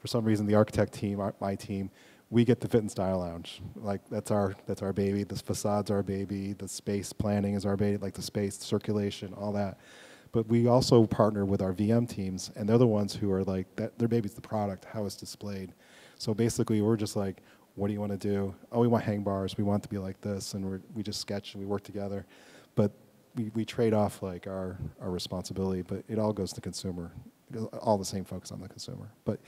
for some reason the architect team, my team, we get the Fit and Style Lounge. Like that's our baby. This facade's our baby. The space planning is our baby. Like the space circulation, all that. But we also partner with our VM teams, and they're the ones who are like that. Their baby's the product, how it's displayed. So basically, we're just like, what do you want to do? Oh, we want hang bars. We want it to be like this, and we just sketch and we work together. But we trade off like our responsibility. But it all goes to consumer. All the same focus on the consumer. But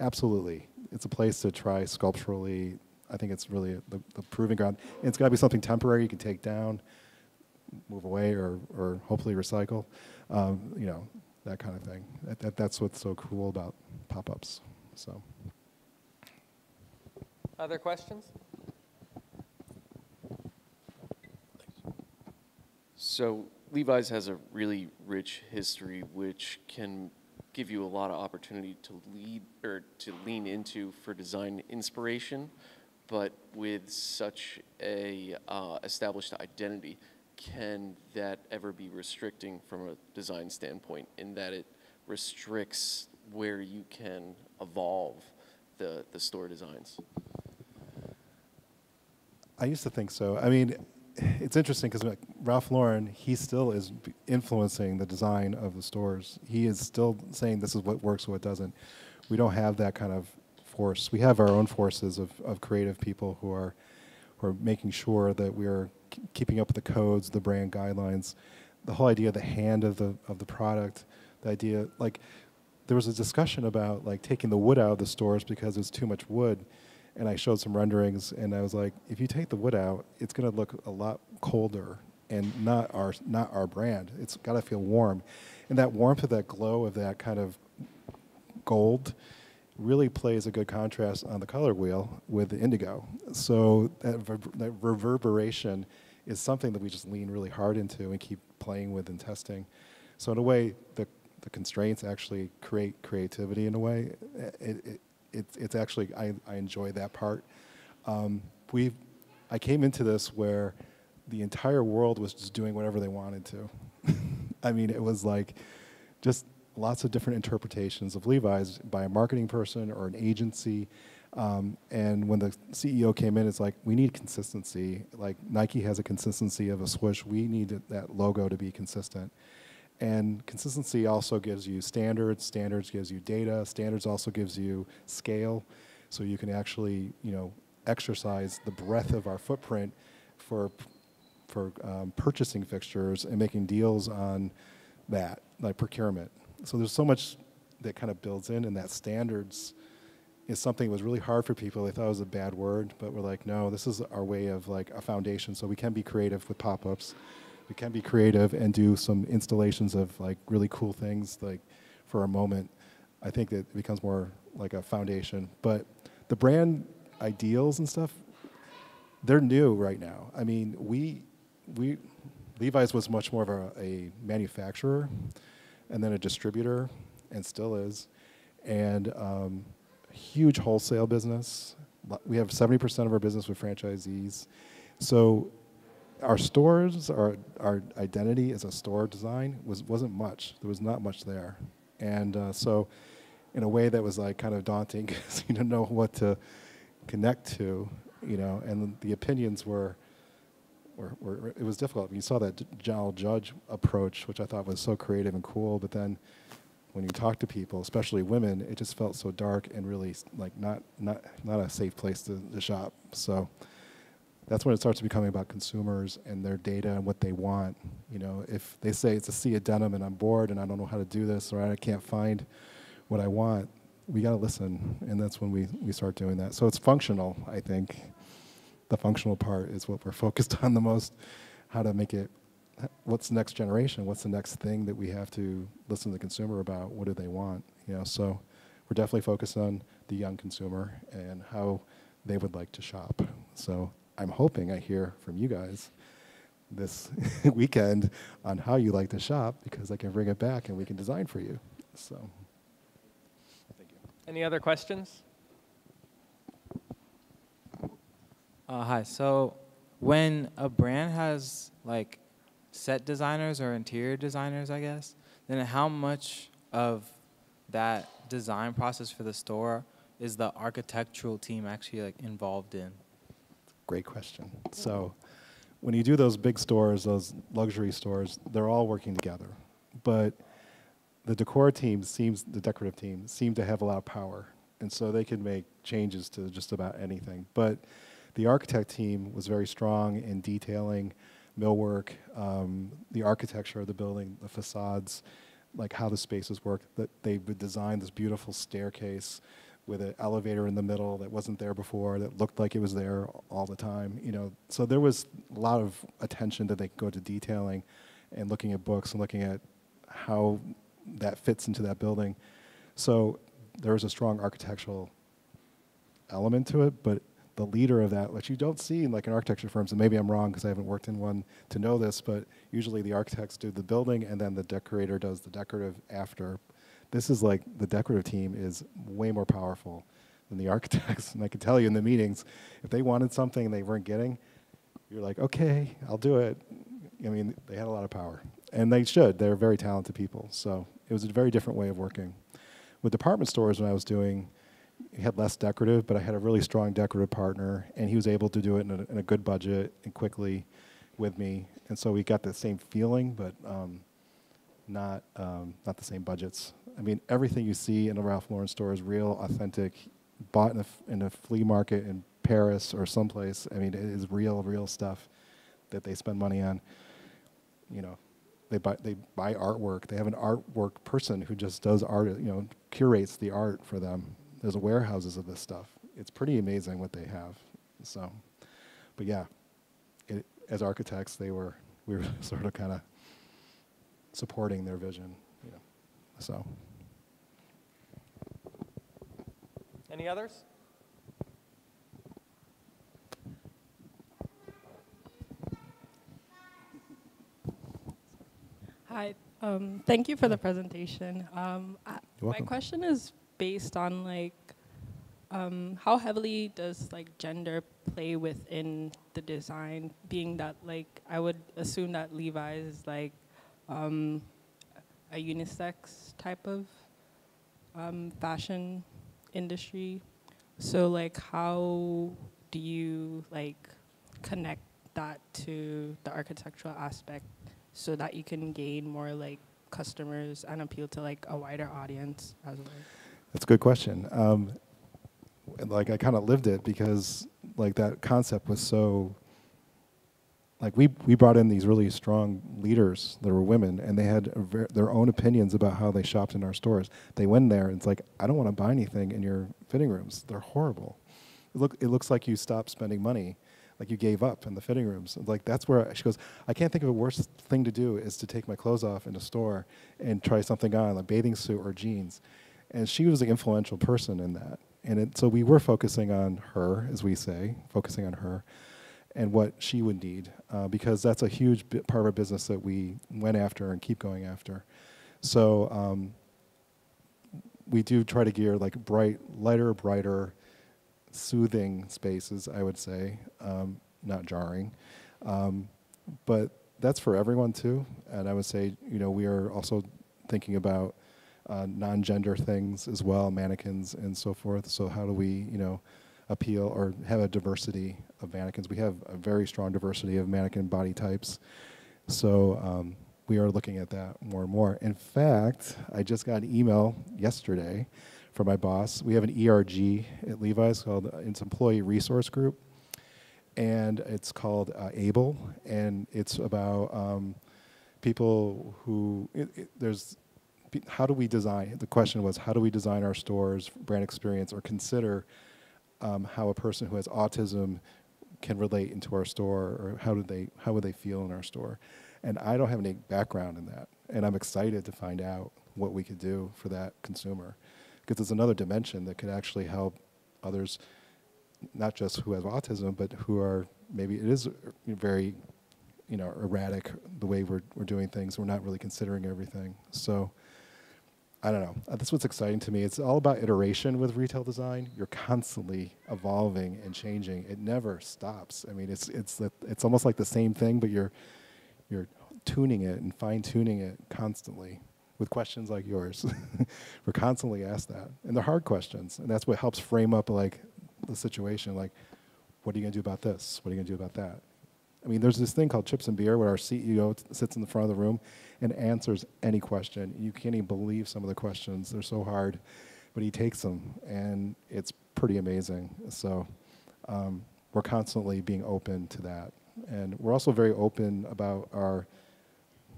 absolutely. It's a place to try sculpturally. I think it's really the proving ground. And it's got to be something temporary you can take down, move away, or hopefully recycle, you know, that kind of thing. That's what's so cool about pop-ups. So, other questions? So Levi's has a really rich history, which can give you a lot of opportunity to lead or to lean into for design inspiration, but with such a established identity, can that ever be restricting from a design standpoint, in that it restricts where you can evolve the store designs? I used to think so. I mean, it's interesting because like Ralph Lauren, he still is influencing the design of the stores. He is still saying this is what works, what doesn't. We don't have that kind of force. We have our own forces of creative people who are making sure that we are keeping up with the codes, the brand guidelines, the whole idea of the hand of the product, the idea, like there was a discussion about like taking the wood out of the stores because there's too much wood. And I showed some renderings, and I was like, if you take the wood out, it's going to look a lot colder and not our brand. It's got to feel warm. And that warmth of that glow of that kind of gold really plays a good contrast on the color wheel with the indigo. So that reverberation is something that we just lean really hard into and keep playing with and testing. So in a way, the constraints actually create creativity in a way. It's actually, I enjoy that part. I came into this where the entire world was just doing whatever they wanted to. I mean, it was like just lots of different interpretations of Levi's by a marketing person or an agency. And when the CEO came in, it's like, we need consistency. Like Nike has a consistency of a swoosh. We need that logo to be consistent. And consistency also gives you standards. Standards gives you data. Standards also gives you scale, so you can actually, you know, exercise the breadth of our footprint for purchasing fixtures and making deals on that, like procurement. So there's so much that kind of builds in, and that standards is something that was really hard for people. They thought it was a bad word, but we're like, no, this is our way of like a foundation, so we can be creative with pop-ups. we can be creative and do some installations of like really cool things like for a moment, I think that it becomes more like a foundation. But the brand ideals and stuff, they're new right now. I mean, we Levi's was much more of a manufacturer and then a distributor, and still is, and huge wholesale business. We have 70% of our business with franchisees. So our stores, our identity as a store design wasn't much. There was not much there. And so in a way that was like kind of daunting because you didn't know what to connect to, you know, and the opinions were it was difficult. You saw that general judge approach, which I thought was so creative and cool, but then when you talk to people, especially women, it just felt so dark and really like not a safe place to shop. So that's when it starts becoming about consumers and their data and what they want. You know, if they say it's a sea of denim and I'm bored and I don't know how to do this or I can't find what I want, we gotta listen. And that's when we start doing that. So it's functional, I think. The functional part is what we're focused on the most, how to make it, what's the next generation? What's the next thing that we have to listen to the consumer about? What do they want? You know, so we're definitely focused on the young consumer and how they would like to shop. So I'm hoping I hear from you guys this weekend on how you like to shop, because I can bring it back and we can design for you. So, thank you. Any other questions? Hi, so when a brand has like set designers or interior designers, I guess, then how much of that design process for the store is the architectural team actually like involved in? Great question. So when you do those big stores, those luxury stores, they're all working together. But the decor team seems, the decorative team seem to have a lot of power. And so they can make changes to just about anything. But the architect team was very strong in detailing millwork, the architecture of the building, the facades, like how the spaces work, that they would design this beautiful staircase with an elevator in the middle that wasn't there before, that looked like it was there all the time, you know. So there was a lot of attention that they could go to detailing and looking at books and looking at how that fits into that building. So there was a strong architectural element to it, but the leader of that, which you don't see in like an architecture firm, so maybe I'm wrong because I haven't worked in one to know this, but usually the architects do the building and then the decorator does the decorative after. This is like the decorative team is way more powerful than the architects. And I can tell you in the meetings, if they wanted something and they weren't getting, you're like, okay, I'll do it. I mean, they had a lot of power. And they should. They're very talented people. So it was a very different way of working. With department stores when I was doing, I had less decorative, but I had a really strong decorative partner. And he was able to do it in a good budget and quickly with me. And so we got the same feeling, but not the same budgets. I mean, everything you see in a Ralph Lauren store is real, authentic, bought in a flea market in Paris or someplace. I mean, it is real, real stuff that they spend money on. You know, they buy artwork. They have an artwork person who just does art, you know, curates the art for them. There's warehouses of this stuff. It's pretty amazing what they have. So, but yeah, as architects, we were sort of kind of supporting their vision, you know, so. Any others? Hi, thank you for the presentation. My question is based on like, how heavily does like gender play within the design? Being that like, I would assume that Levi's is like a unisex type of fashion industry. So like how do you like connect that to the architectural aspect so that you can gain more like customers and appeal to like a wider audience as well? That's a good question. And like I kind of lived it because like that concept was so, like we brought in these really strong leaders that were women and they had their own opinions about how they shopped in our stores. They went there and it's like, I don't want to buy anything in your fitting rooms. They're horrible. It looks like you stopped spending money like you gave up in the fitting rooms. Like that's where she goes, I can't think of a worse thing to do is to take my clothes off in a store and try something on, like bathing suit or jeans. And she was an influential person in that. And so we were focusing on her, as we say, focusing on her and what she would need, because that's a huge part of our business that we went after and keep going after. So we do try to gear like bright, lighter, brighter, soothing spaces, I would say, not jarring. But that's for everyone too. And I would say, you know, we are also thinking about non-gender things as well, mannequins and so forth. So how do we, you know, appeal or have a diversity of mannequins? We have a very strong diversity of mannequin body types. So we are looking at that more and more. In fact, I just got an email yesterday from my boss. We have an ERG at Levi's called, it's Employee Resource Group, and it's called Able, and it's about people who, how do we design, the question was, how do we design our stores, brand experience, or consider how a person who has autism can relate into our store, or how would they feel in our store? And I don't have any background in that, and I'm excited to find out what we could do for that consumer, because it's another dimension that could actually help others, not just who have autism, but who are, maybe it is very, you know, erratic the way we're doing things. We're not really considering everything. So I don't know. That's what's exciting to me. It's all about iteration with retail design. You're constantly evolving and changing. It never stops. I mean, it's almost like the same thing, but you're tuning it and fine-tuning it constantly. With questions like yours, we're constantly asked that, and they're hard questions, and that's what helps frame up like the situation. Like, what are you gonna do about this? What are you gonna do about that? I mean, there's this thing called Chips and Beer where our CEO sits in the front of the room and answers any question. You can't even believe some of the questions; they're so hard, but he takes them, and it's pretty amazing. So, we're constantly being open to that, and we're also very open about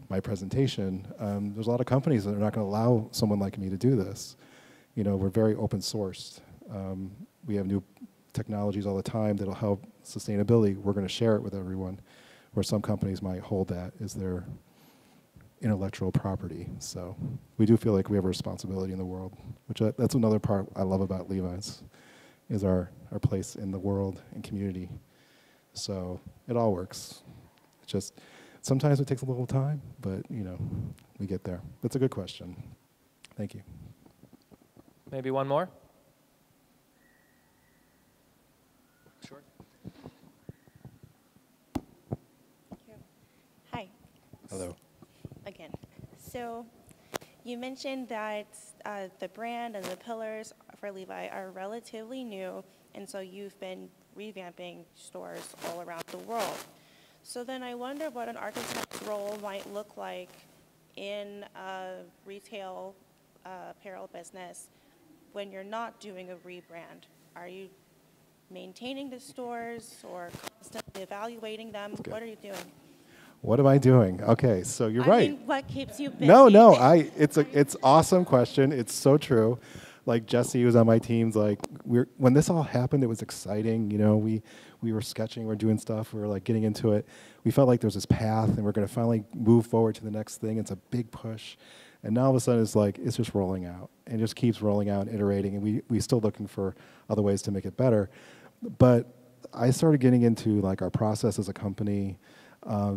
my presentation. There's a lot of companies that are not going to allow someone like me to do this. You know, we're very open sourced. We have new technologies all the time that'll help sustainability. We're going to share it with everyone, where some companies might hold that as their intellectual property. So we do feel like we have a responsibility in the world, which that's another part I love about Levi's, is our place in the world and community. So it all works. It's just, sometimes it takes a little time, but you know, we get there. That's a good question. Thank you. Maybe one more? Sure. Thank you. Hi. Hello. Again. So you mentioned that the brand and the pillars for Levi are relatively new, and so you've been revamping stores all around the world. So then I wonder what an architect's role might look like in a retail apparel business when you're not doing a rebrand. Are you maintaining the stores or constantly evaluating them? Good. What are you doing? What am I doing? Okay, so you're right. I mean, what keeps you busy? No, it's an awesome question. It's so true. Like Jesse was on my teams, like when this all happened, it was exciting. You know, we were sketching, we were doing stuff, we were like getting into it. We felt like there was this path and we're gonna finally move forward to the next thing. It's a big push. And now all of a sudden it's like, it's just rolling out and just keeps rolling out and iterating. And we're still looking for other ways to make it better. But I started getting into like our process as a company,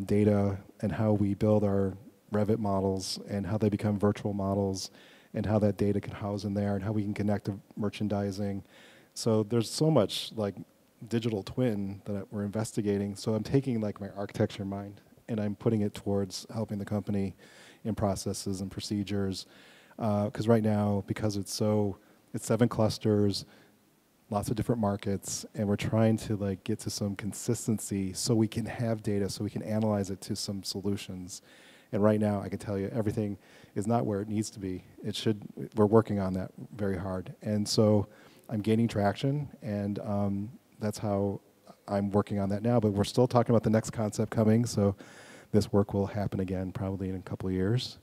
data and how we build our Revit models and how they become virtual models, and how that data can house in there, and how we can connect to merchandising. So there's so much like digital twin that we're investigating. So I'm taking like my architecture in mind, and I'm putting it towards helping the company in processes and procedures. Because right now, because it's 7 clusters, lots of different markets, and we're trying to like get to some consistency so we can have data, so we can analyze it to some solutions. And right now, I can tell you, everything is not where it needs to be. It should. We're working on that very hard. And so I'm gaining traction, and that's how I'm working on that now. But we're still talking about the next concept coming, so this work will happen again probably in a couple of years,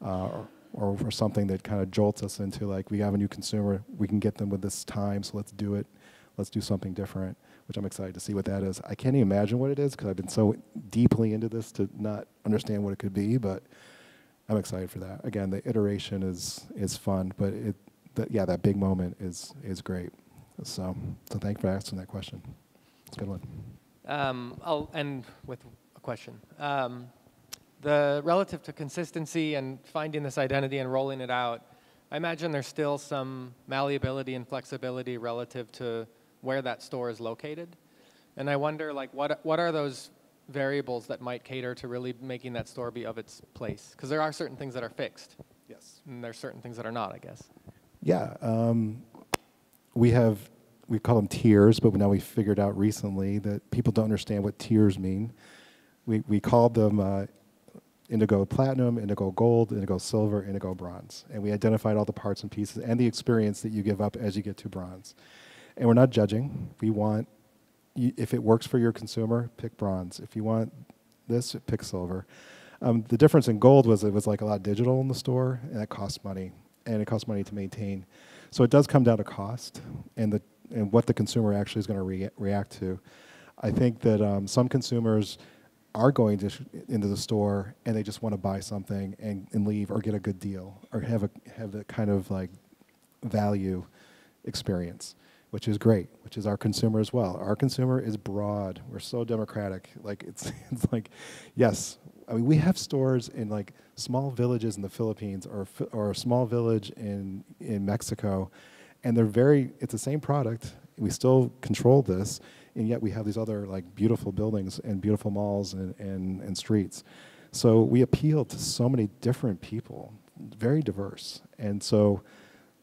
or something that kind of jolts us into, like, we have a new consumer. We can get them with this time, so let's do it. let's do something different, which I'm excited to see what that is. I can't even imagine what it is because I've been so deeply into this to not understand what it could be, but I'm excited for that. Again, the iteration is fun, but yeah, that big moment is great. So thanks for asking that question. It's a good one. I'll end with a question. Relative to consistency and finding this identity and rolling it out, I imagine there's still some malleability and flexibility relative to where that store is located. And I wonder, like, what are those variables that might cater to really making that store be of its place? Because there are certain things that are fixed. Yes. And there's certain things that are not, I guess. Yeah. We call them tiers, but now we figured out recently that people don't understand what tiers mean. We called them Indigo Platinum, Indigo Gold, Indigo Silver, Indigo Bronze. And we identified all the parts and pieces and the experience that you give up as you get to bronze. And we're not judging. We want, if it works for your consumer, pick bronze. If you want this, pick silver. The difference in gold was it was like a lot of digital in the store, and that costs money. And it costs money to maintain. So it does come down to cost and what the consumer actually is going to react to. I think that some consumers are going to into the store and they just want to buy something and leave or get a good deal or have that kind of like value experience, which is great, which is our consumer as well. Our consumer is broad. We're so democratic. Like it's like, yes. I mean, we have stores in like small villages in the Philippines or a small village in Mexico, and they're it's the same product. We still control this, and yet we have these other like beautiful buildings and beautiful malls and streets. So we appeal to so many different people, very diverse. And so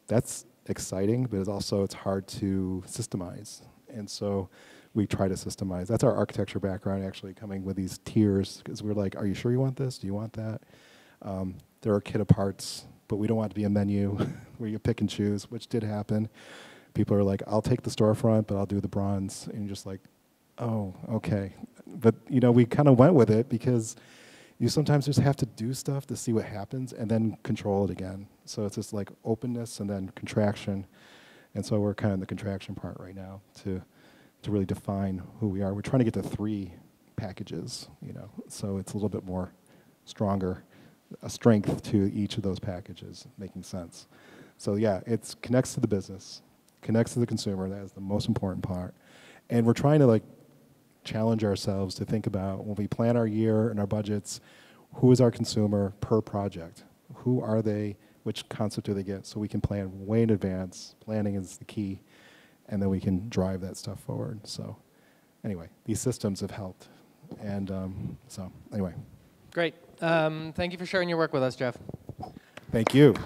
that's exciting, but it's also hard to systemize. And so we try to systemize. That's our architecture background, actually, coming with these tiers, because we're like, are you sure you want this? Do you want that? There are kit aparts, but we don't want it to be a menu where you pick and choose, which did happen. People are like, I'll take the storefront, but I'll do the bronze. And you're just like, oh, okay. But you know, we kind of went with it because you sometimes just have to do stuff to see what happens and then control it again. So it's just like openness and then contraction. And so we're kind of in the contraction part right now to really define who we are. We're trying to get to 3 packages, you know, so it's a little bit more stronger, a strength to each of those packages, making sense. So yeah, it connects to the business, connects to the consumer, that is the most important part. And we're trying to like challenge ourselves to think about when we plan our year and our budgets, who is our consumer per project? Who are they? Which concept do they get? So we can plan way in advance. Planning is the key. And then we can drive that stuff forward. So anyway, these systems have helped. And so anyway. Great. Thank you for sharing your work with us, Jeff. Thank you.